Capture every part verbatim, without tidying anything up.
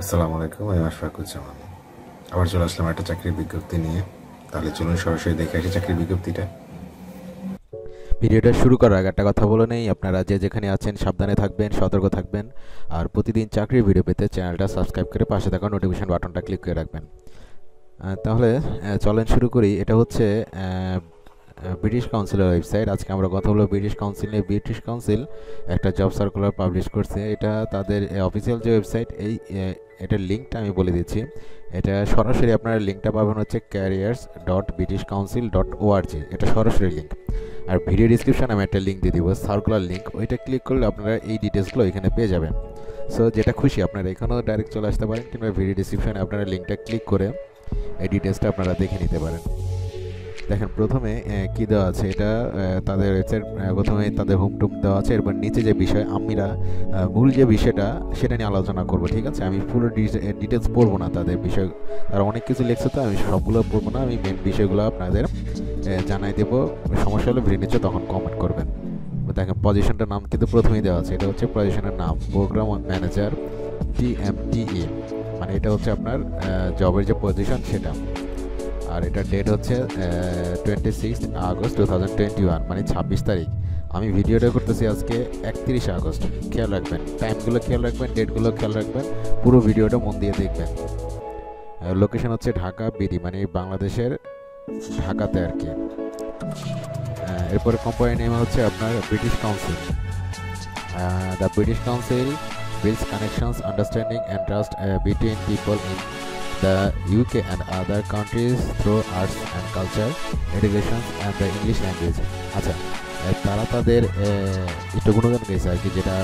আসসালামু আলাইকুম, আমি আশফাকুল জামান। আবার চলে আসলাম একটা চাকরির বিজ্ঞপ্তি নিয়ে। তাহলে চলুন সরাসরি দেখে আসি চাকরির বিজ্ঞপ্তিটা। ভিডিওটা শুরু করার আগে একটা কথা বলে নেই, আপনারা যে যেখানে আছেন সাবধানে থাকবেন, সতর্ক থাকবেন। আর প্রতিদিন চাকরির ভিডিও পেতে চ্যানেলটা সাবস্ক্রাইব করে পাশে থাকা নোটিফিকেশন বাটনটা ক্লিক করে রাখবেন। তাহলে চলেন শুরু করি। এটা হচ্ছে ব্রিটিশ কাউন্সিলের ওয়েবসাইট। আজকে আমরা কথা বলবো ব্রিটিশ কাউন্সিল নিয়ে। ব্রিটিশ কাউন্সিল একটা জব সার্কুলার পাবলিশ করছে। এটা তাদের অফিসিয়াল যে ওয়েবসাইট, এই এটার লিঙ্কটা আমি বলে দিচ্ছি। এটা সরাসরি আপনারা লিঙ্কটা পাবেন হচ্ছে careers dot British Council dot O R G, এটা সরাসরি লিঙ্ক। আর ভিডিও ডিসক্রিপশান আমি একটা লিঙ্ক দিয়ে দিব, সার্কুলার লিঙ্ক। ওইটা ক্লিক করলে আপনারা এই ডিটেলসগুলো এখানে পেয়ে যাবেন। সো যেটা খুশি আপনারা এখানেও ডাইরেক্ট চলে আসতে পারেন, কিংবা ভিডিও ডিসক্রিপশানে আপনারা লিঙ্কটা ক্লিক করে এই ডিটেলসটা আপনারা দেখে নিতে পারেন। দেখেন প্রথমে কী দেওয়া আছে, এটা তাদের ওয়েবসাইট, প্রথমে তাদের হোম টুম দেওয়া আছে। এরপর নিচে যে বিষয় আমরা মূল যে বিষয়টা সেটা নিয়ে আলোচনা করব, ঠিক আছে? আমি পুরো ডিটেলস পড়বো না, তাদের বিষয় তারা অনেক কিছু লিখছে, তো আমি সবগুলো পড়বো না। আমি মেন বিষয়গুলো আপনাদের জানাই দেবো, সমস্যা হলে ভিডিও নিচে তখন কমেন্ট করবেন। দেখেন পজিশনটার নাম কিন্তু প্রথমেই দেওয়া আছে, এটা হচ্ছে পজিশনের নাম programme manager T M T A, মানে এটা হচ্ছে আপনার জবের যে পজিশন সেটা। আর এটার ডেট হচ্ছে twenty sixth August two thousand twenty one মানে ছাব্বিশ তারিখ। আমি ভিডিওটা করতেছি আজকে একত্রিশে আগস্ট। খেয়াল রাখবেন, টাইমগুলো খেয়াল রাখবেন, ডেটগুলো খেয়াল রাখবেন, পুরো ভিডিওটা মন দিয়ে দেখবেন। লোকেশন হচ্ছে ঢাকা বিডি, মানে বাংলাদেশের ঢাকাতে আর কি। এরপরে কোম্পানির নেম হচ্ছে আপনার British Council. The British Council builds connections, understanding and trust between people in the U K and other countries through arts and culture, education and the English language. আচ্ছা, তারা তাদের একটু গুণগান গেছে আর কি, যেটা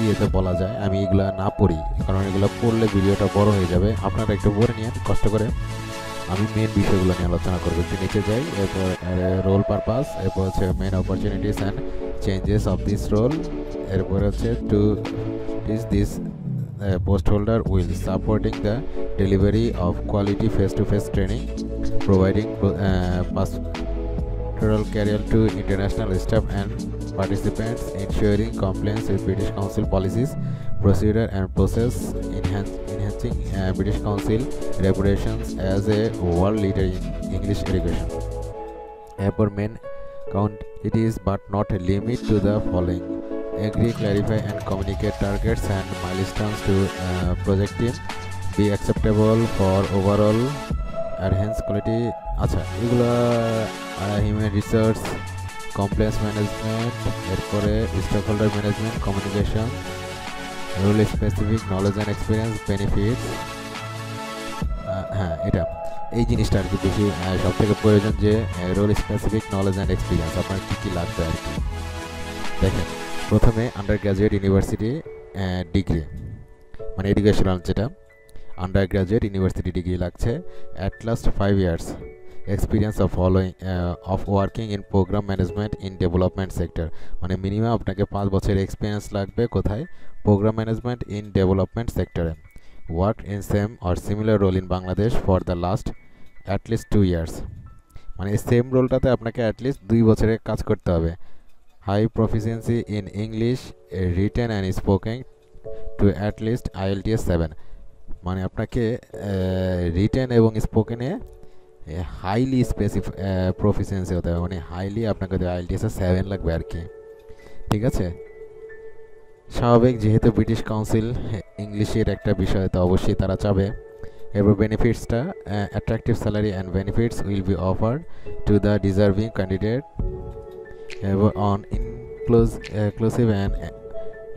ইয়েতে বলা যায়। আমি এগুলো না পড়ি, কারণ এগুলো পড়লে ভিডিওটা বড় হয়ে যাবে। আপনারা একটু পড়ে নিন কষ্ট করে, আমি মেন বিষয়গুলো নিয়ে আলোচনা করব। একটু নিচে যাই, এরপর রোল পারপাস, এরপর হচ্ছে main opportunities and changes of this role, এরপর হচ্ছে to is this Uh, post holder will supporting the delivery of quality face-to-face training, providing uh, pastoral career to international staff and participants, ensuring compliance with British Council policies, procedure and process, enhance, enhancing uh, British Council reputations as a world leader in English education. Upper main count it is but not limit to the following: agree, clarify and communicate targets and milestones to uh, project team, be acceptable for overall enhanced quality. আচ্ছা, এগুলো human resource, complex management, এরপরে stock holder management, communication, role specific knowledge and experience, benefits. হ্যাঁ, এটা এই জিনিসটা আর কি বেশি সব থেকে প্রয়োজন, যে role specific knowledge and experience আপনার কী কী লাগবে আর কি। দেখেন প্রথমে আন্ডার গ্রাজুয়েট ইউনিভার্সিটি ডিগ্রি, মানে এডুকেশনাল, যেটা আন্ডার গ্রাজুয়েট ইউনিভার্সিটি ডিগ্রি লাগছে। At last five years experience of following of working in programme management in development sector, মানে মিনিমাম আপনাকে পাঁচ বছরের এক্সপিরিয়েন্স লাগবে। কোথায়? প্রোগ্রাম ম্যানেজমেন্ট ইন ডেভেলপমেন্ট সেক্টরে, work in same or similar role in Bangladesh for the last at list two years, মানে same রোলটাতে আপনাকে অ্যাটলিস্ট দুই বছরের কাজ করতে হবে। High proficiency in English, written and spoken to at least I E L T S seven. মানে আপনাকে রিটেন এবং স্পোকেনে হাইলি স্পেসিফিক প্রফিসিয়েন্সি হতে হবে, মানে হাইলি আপনাকে I E L T S seven লাগবে আর কি, ঠিক আছে? স্বাভাবিক, যেহেতু ব্রিটিশ কাউন্সিল ইংলিশের একটা বিষয়, তো অবশ্যই তারা চাবে। এরপর বেনিফিটসটা, attractive salary and benefits will be offered to the deserving candidate on inclusive and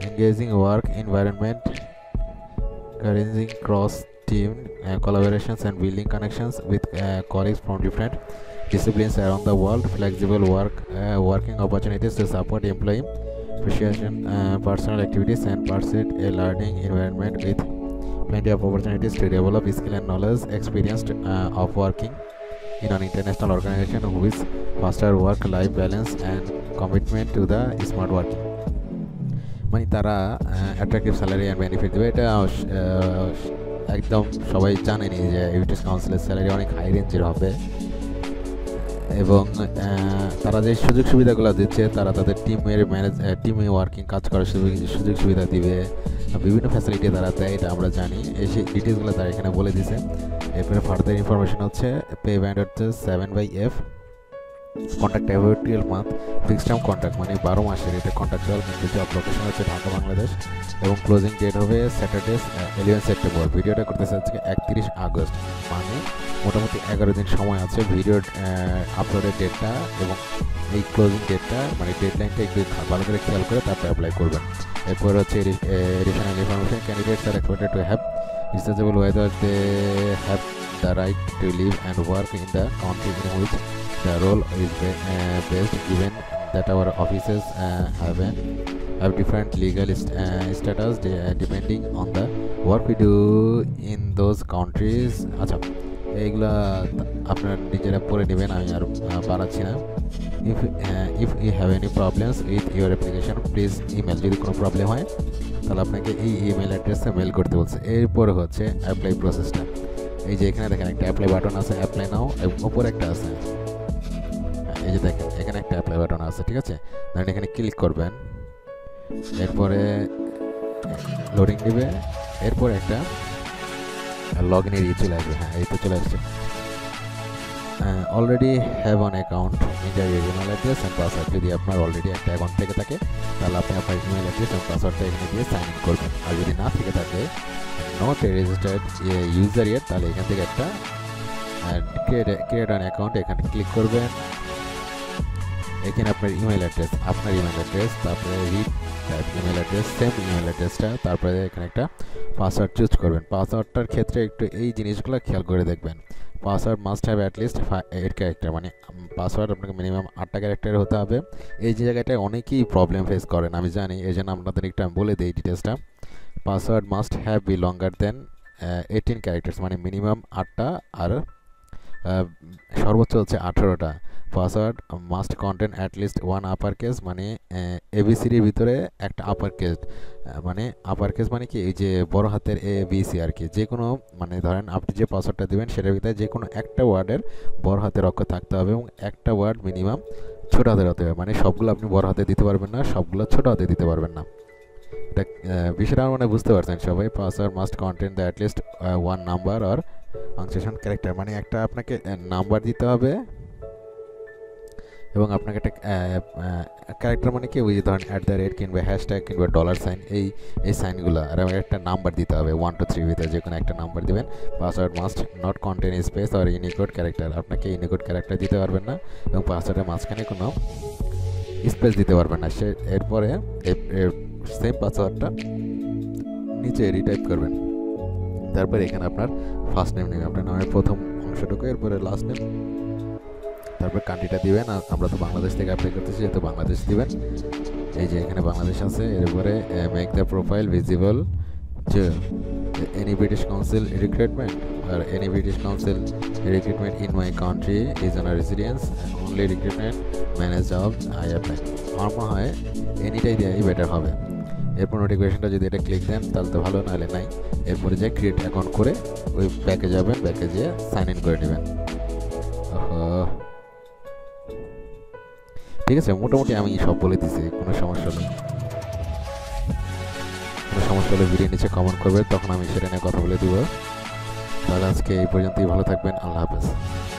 engaging work environment, encouraging cross-team uh, collaborations and building connections with uh, colleagues from different disciplines around the world, flexible work uh, working opportunities to support employee appreciation, uh, personal activities and pursue a learning environment with plenty of opportunities to develop skill and knowledge, experience uh, of working in an international organization who is faster work-life balance and commitment to the smart working. মানে তারা attractive salary and benefit দেবে। এটা একদম সবাই জানেনি যে British কাউন্সিলের salary অনেক হাই রেঞ্জের হবে, এবং তারা যে সুযোগ সুবিধাগুলো দিচ্ছে, তারা তাদের টিমের ম্যানেজ টিমে ওয়ার্কিং কাজ করার সুযোগ সুযোগ সুবিধা দিবে। विभिन्न फैसिलिटी द्वारा देय আমরা জানি এই ডিটেইলসগুলো তারা এখানে বলে দিয়েছে। এরপরে ফার্দার ইনফরমেশন হচ্ছে পে ব্যান্ড হচ্ছে seven by F contract territorial month fixed term contract মানে বারো মাসের এটা কন্ট্রাকচুয়াল ভিত্তিতে অপারেশন হচ্ছে ঢাকা বাংলাদেশ এবং ক্লোজিং ডেট হবে স্যাটারডে eleven সেপ্টেম্বর। ভিডিওটা করতে চাচ্ছি একত্রিশ আগস্ট মানে মোটামুটি এগারো দিন সময় আছে ভিডিও আপলোডের ডেটটা এবং এই ক্লোজিং ডেটটা মানে ডেডলাইনটা একটু ভালো করে খেয়াল করে তারপরে অ্যাপ্লাই করবেন। এরপর হচ্ছে additional information candidates are required to have researchable whether they have the right to live and work in the country in which the role is based given that our offices uh, have a, have different legal st uh, status de depending on the work we do in those countries। अच्छा एगला अपना निजेरा पूरे निवेन आया यार बारा चीना। if uh, if you have any problems with your application please email जो दिकोन problem है तल आपने के ये email address से mail करते बोलते हैं। एयरपोर्ट होते हैं apply process टा ये जेकना देखना एक apply button आसे apply now ऊपर एक टास्क है এই যে দেখেন এখানে একটা অ্যাপ্লাই বাটন আছে ঠিক আছে দেন এখানে ক্লিক করবেন এরপরে লোডিং দিবে এরপর একটা লগইন এর ই চলে আসবে। হ্যাঁ এই তো চলে আসছে অলরেডি হ্যাভ অন অ্যাকাউন্ট নিজের ইমেল অ্যাড্রেস এন্ড পাসওয়ার্ড যদি আপনার অলরেডি একটা অ্যাকাউন্ট থেকে থাকে তাহলে আপনি আপনার ইমেল অ্যাড্রেস এন্ড পাসওয়ার্ডটা এখানে দিয়ে সাইন ইন করবেন আর যদি না থেকে থাকে not a registered user yet তাহলে এখান থেকে একটা ক্রিয়েট অ্যান অ্যাকাউন্ট এখানে ক্লিক করবেন। এখানে আপনার ইমেল অ্যাড্রেস আপনার ইমেল অ্যাড্রেস তারপরে read type email address same email অ্যাড্রেসটা তারপরে এখানে একটা পাসওয়ার্ড চুজ করবেন। পাসওয়ার্ডটার ক্ষেত্রে একটু এই জিনিসগুলো খেয়াল করে দেখবেন password must have at least eight character মানে পাসওয়ার্ড আপনাকে মিনিমাম আটটা ক্যারেক্টার হতে হবে। এই যে জায়গাটায় অনেকেই প্রবলেম ফেস করেন আমি জানি এই জন্য আপনাদের একটু আমি বলে দিই ডিটেলসটা password must have be longer than eighteen characters মানে মিনিমাম আটটা আর সর্বোচ্চ হচ্ছে আঠেরোটা। Password must contain at least one upper case মানে এবিসিডির ভিতরে একটা আপার কেস মানে আপার কেস মানে কি এই যে বড় হাতের এ বি সি আর কি যে কোনো মানে ধরেন আপনি যে পাসওয়ার্ডটা দেবেন সেটার ভিতরে যে কোনো একটা ওয়ার্ডের বড় হাতের অক্ষর থাকতে হবে এবং একটা ওয়ার্ড মিনিমাম ছোটো হাতের হতে হবে মানে সবগুলো আপনি বড় হাতে দিতে পারবেন না সবগুলো ছোটো হাতে দিতে পারবেন না এটা বিষয়টা মানে বুঝতে পারছেন সবাই। Password must contain the at least one number আর ফাংশন ক্যারেক্টার মানে একটা আপনাকে নাম্বার দিতে হবে এবং আপনাকে একটা ক্যারেক্টার মানে কি ওই ধরেন অ্যাট দ্য রেট কিংবা হ্যাশট্যাগ কিংবা ডলার সাইন এই এই সাইনগুলো আর একটা নাম্বার দিতে হবে ওয়ান টু থ্রি ভিতরে যে কোনো একটা নাম্বার দেবেন। Password must not contain space আর ইউনিকোড ক্যারেক্টার আপনাকে ইউনিকোড ক্যারেক্টার দিতে পারবেন না এবং পাসওয়ার্ডের মাঝখানে কোনো স্পেস দিতে পারবেন না সে এরপরে সেম পাসওয়ার্ডটা নিচে রিটাইপ করবেন তারপর এখানে আপনার ফার্স্ট নেম নেবেন আপনার নামের প্রথম অংশটুকু এরপরে লাস্ট নেম তারপর কান্ট্রিটা দিবেন আর আমরা তো বাংলাদেশ থেকে অ্যাপ্লাই করতেছি যেহেতু বাংলাদেশ দিবেন এই যে এখানে বাংলাদেশ আছে। এরপরে make the profile visible to any British Council recruitment R any British Council recruitment in my country is on a residence only recruitment manage job I apply আমার মনে হয় এনিটাই দেওয়াই বেটার হবে। এরপর নোটিফিকেশনটা যদি এটা ক্লিক দেন তাহলে তো ভালো নাহলে নাই এরপরে যে ক্রিয়েট অ্যাকাউন্ট করে ওই ব্যাকে যাবেন ব্যাকে যেয়ে সাইন ইন করে নেবেন ঠিক আছে। মোটামুটি আমি সব বলে দিছি কোনো সমস্যা নেই কোনো সমস্যা হলে ভিডিও নিচে কমেন্ট করবে তখন আমি সেটা নিয়ে কথা বলে দেবো। তাহলে আজকে এই পর্যন্তই ভালো থাকবেন আল্লাহ হাফেজ।